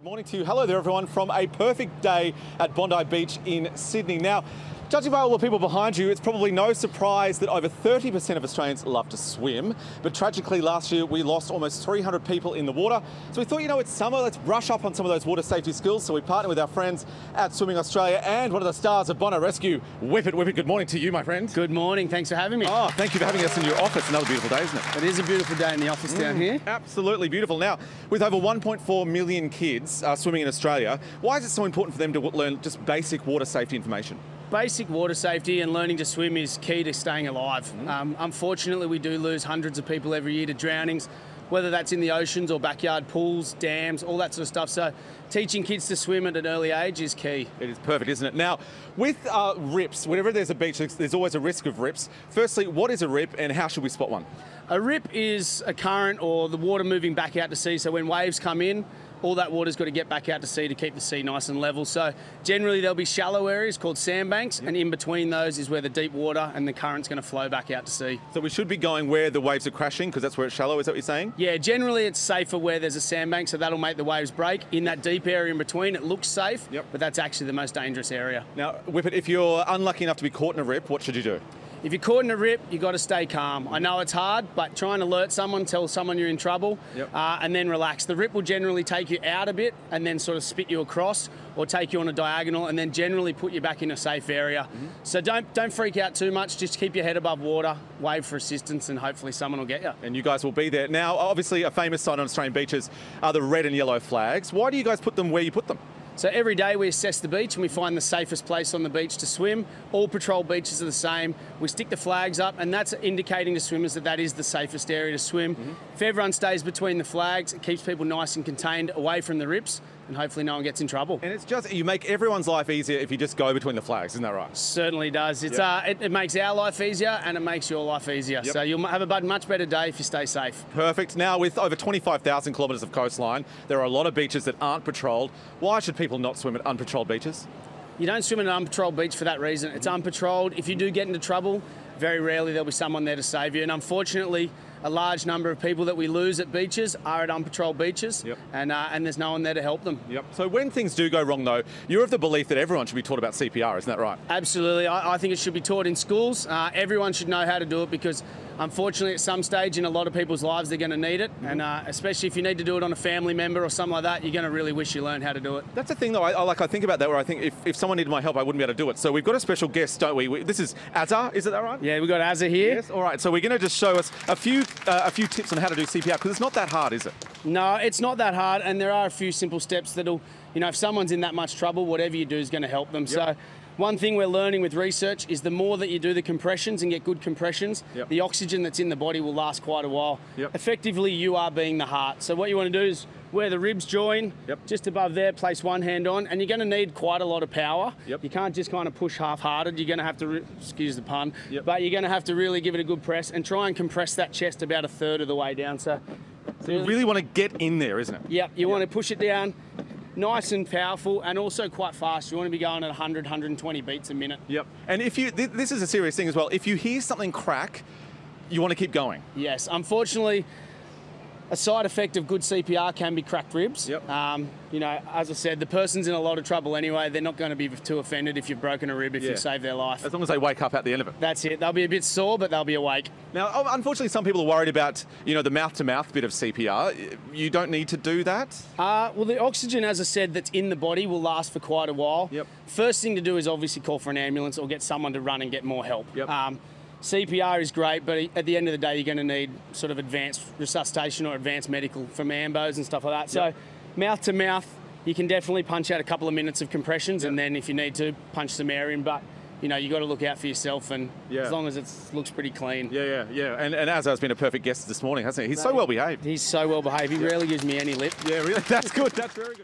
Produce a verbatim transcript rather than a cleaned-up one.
Good morning to you. Hello there, everyone, from a perfect day at Bondi Beach in Sydney. Now, judging by all the people behind you, it's probably no surprise that over thirty percent of Australians love to swim. But tragically, last year we lost almost three hundred people in the water. So we thought, you know, it's summer, let's brush up on some of those water safety skills. So we partnered with our friends at Swimming Australia and one of the stars of Bondi Rescue, Whippet. Whippet, good morning to you, my friend. Good morning, thanks for having me. Oh, thank you for having us in your office. Another beautiful day, isn't it? It is a beautiful day in the office mm, down here. Absolutely beautiful. Now, with over one point four million kids uh, swimming in Australia, why is it so important for them to learn just basic water safety information? Basic water safety and learning to swim is key to staying alive. Um, unfortunately, we do lose hundreds of people every year to drownings, whether that's in the oceans or backyard pools, dams, all that sort of stuff. So teaching kids to swim at an early age is key. It is perfect, isn't it? Now, with uh, rips, whenever there's a beach, there's always a risk of rips. Firstly, what is a rip and how should we spot one? A rip is a current or the water moving back out to sea. So when waves come in, all that water's got to get back out to sea to keep the sea nice and level. So generally there'll be shallow areas called sandbanks, yep, and in between those is where the deep water and the current's going to flow back out to sea. So we should be going where the waves are crashing because that's where it's shallow, is that what you're saying? Yeah, generally it's safer where there's a sandbank, so that'll make the waves break. In that deep area in between, it looks safe, yep, but that's actually the most dangerous area. Now, Whippet, if you're unlucky enough to be caught in a rip, what should you do? If you're caught in a rip, you've got to stay calm. I know it's hard, but try and alert someone, tell someone you're in trouble, yep, uh, and then relax. The rip will generally take you out a bit and then sort of spit you across or take you on a diagonal and then generally put you back in a safe area. Mm-hmm. So don't, don't freak out too much, just keep your head above water, wave for assistance and hopefully someone will get you. And you guys will be there. Now, obviously a famous sign on Australian beaches are the red and yellow flags. Why do you guys put them where you put them? So every day we assess the beach and we find the safest place on the beach to swim. All patrol beaches are the same. We stick the flags up and that's indicating to swimmers that that is the safest area to swim. Mm-hmm. If everyone stays between the flags, it keeps people nice and contained away from the rips and hopefully no one gets in trouble. And it's just, you make everyone's life easier if you just go between the flags, isn't that right? Certainly does. It's, yep, uh, it, it makes our life easier and it makes your life easier. Yep. So you'll have a much better day if you stay safe. Perfect. Now, with over twenty-five thousand kilometres of coastline, there are a lot of beaches that aren't patrolled. Why should people not swim at unpatrolled beaches? You don't swim at an unpatrolled beach for that reason. It's unpatrolled. If you do get into trouble, very rarely there'll be someone there to save you. And unfortunately, a large number of people that we lose at beaches are at unpatrolled beaches, yep, and, uh, and there's no one there to help them. Yep. So when things do go wrong though, you're of the belief that everyone should be taught about C P R, isn't that right? Absolutely, I, I think it should be taught in schools. Uh, everyone should know how to do it because unfortunately at some stage in a lot of people's lives they're going to need it, mm-hmm, and uh, especially if you need to do it on a family member or something like that, you're going to really wish you learned how to do it. That's the thing though, I, I, like, I think about that where I think if, if someone needed my help I wouldn't be able to do it. So we've got a special guest, don't we? we this is Azar, is it that right? Yeah, we've got Azar here. Yes, alright, so we're going to just show us a few Uh, a few tips on how to do C P R because it's not that hard, is it? No, it's not that hard, and there are a few simple steps that'll, you know, if someone's in that much trouble, whatever you do is going to help them. Yep. So one thing we're learning with research is the more that you do the compressions and get good compressions, yep, the oxygen that's in the body will last quite a while. Yep. Effectively, you are being the heart. So what you want to do is where the ribs join, yep, just above there, place one hand on, and you're going to need quite a lot of power. Yep. You can't just kind of push half-hearted. You're going to have to, excuse the pun, yep, but you're going to have to really give it a good press and try and compress that chest about a third of the way down. So, so you really want to get in there, isn't it? Yep, you yep. want to push it down, nice and powerful, and also quite fast. You want to be going at one hundred, one hundred twenty beats a minute. Yep, and if you, th this is a serious thing as well, if you hear something crack, you want to keep going. Yes, unfortunately, a side effect of good C P R can be cracked ribs. Yep. Um, you know, as I said, the person's in a lot of trouble anyway. They're not going to be too offended if you've broken a rib, if yeah. you save their life. As long as they wake up at the end of it. That's it. They'll be a bit sore, but they'll be awake. Now, unfortunately, some people are worried about, you know, the mouth-to-mouth bit of C P R. You don't need to do that? Uh, well, the oxygen, as I said, that's in the body will last for quite a while. Yep. First thing to do is obviously call for an ambulance or get someone to run and get more help. Yep. Um, C P R is great, but at the end of the day, you're going to need sort of advanced resuscitation or advanced medical from ambos and stuff like that. So, yep. mouth to mouth, you can definitely punch out a couple of minutes of compressions, yep. and then if you need to, punch some air in. But you know, you got to look out for yourself, and yeah. as long as it looks pretty clean. Yeah, yeah, yeah. And, and Azar's been a perfect guest this morning, hasn't he? He's Mate, so well behaved. He's so well behaved. He yep. rarely gives me any lip. Yeah, really. That's good. That's very good.